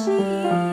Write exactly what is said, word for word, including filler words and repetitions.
しい。